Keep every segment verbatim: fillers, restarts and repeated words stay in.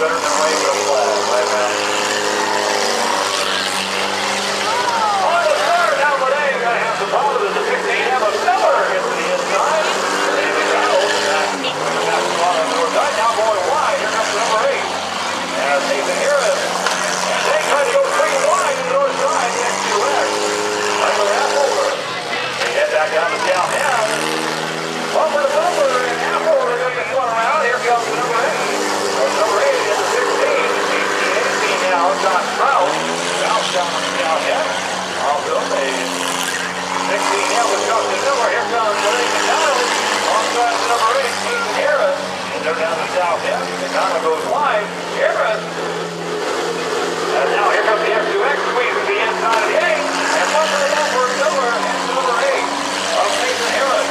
better than wave the flag, right now. On the third, now Lede is going to have the ball to the fifteen. Have a Miller gets to the inside. David Cano has the ball on the north side. Now going wide. Here comes number eight. Now Pete Harris. And they try to go straight wide to the north side. That's correct. Right over half over. They head back down to down half. Over to over and half over. They're going to get one around. Here comes number eight. Number eight is sixteen, eighteen now, John Trout. Trout down on the down hit. All good. sixteen now with Justin Miller. Here comes Johnny Cano. Alongside number eight, Pete Harris. And they're down the down hit. Cano goes wide. Harris. And now here comes the F two X squeeze to the inside of the eight. And one to the left for Miller. And number eight of Pete Harris.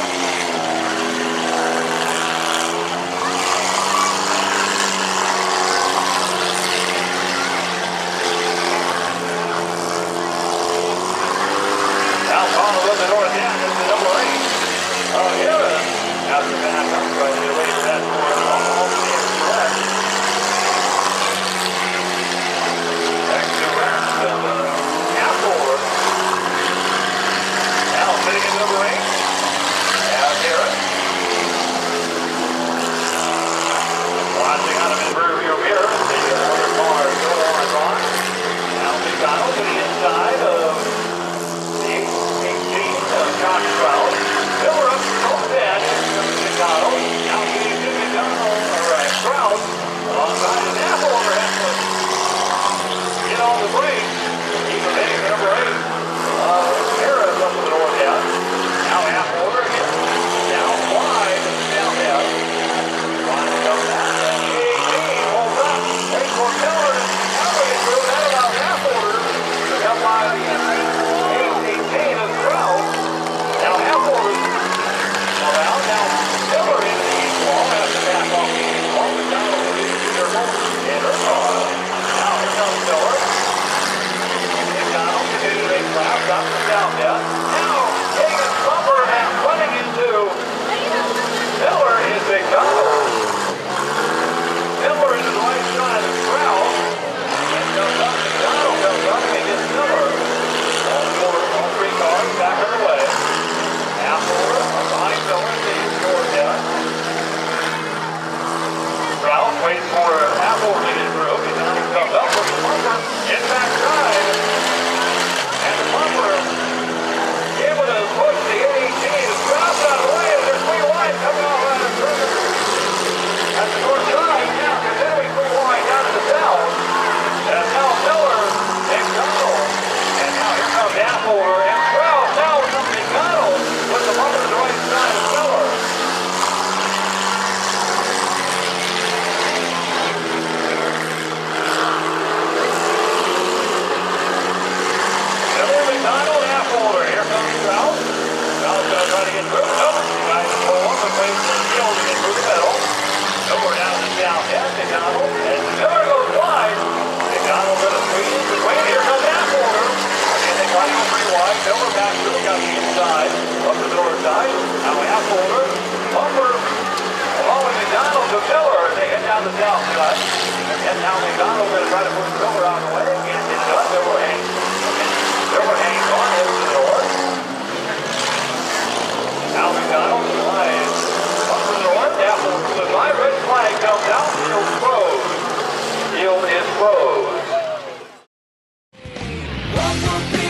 Field is closed.